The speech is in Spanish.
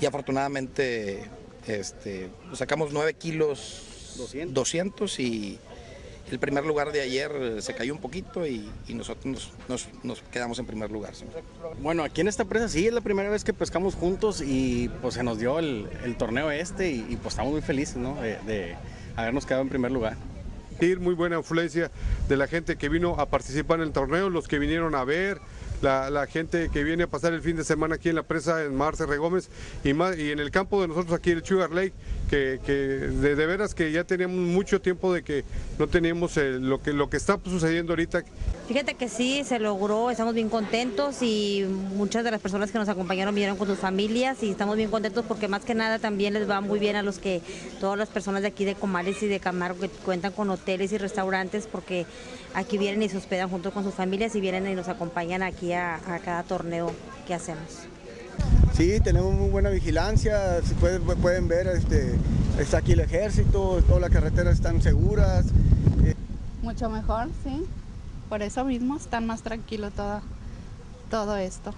y afortunadamente sacamos 9 kilos 200 y el primer lugar de ayer se cayó un poquito y nosotros nos quedamos en primer lugar. ¿Sí? Bueno, aquí en esta presa sí es la primera vez que pescamos juntos y pues se nos dio el torneo y pues estamos muy felices, ¿no? de habernos quedado en primer lugar. Muy buena afluencia de la gente que vino a participar en el torneo, los que vinieron a ver, la gente que viene a pasar el fin de semana aquí en la presa en Marte R. Gómez y en el campo de nosotros aquí en el Sugar Lake, que de veras que ya teníamos mucho tiempo de que no teníamos lo que está sucediendo ahorita. Fíjate que sí, se logró, estamos bien contentos y muchas de las personas que nos acompañaron vinieron con sus familias y estamos bien contentos porque más que nada también les va muy bien a todas las personas de aquí de Comales y de Camargo que cuentan con hoteles y restaurantes, porque aquí vienen y se hospedan junto con sus familias y vienen y nos acompañan aquí a cada torneo que hacemos. Sí, tenemos muy buena vigilancia, si pueden ver, está aquí el ejército, todas las carreteras están seguras. Mucho mejor, sí, por eso mismo están más tranquilos todo esto.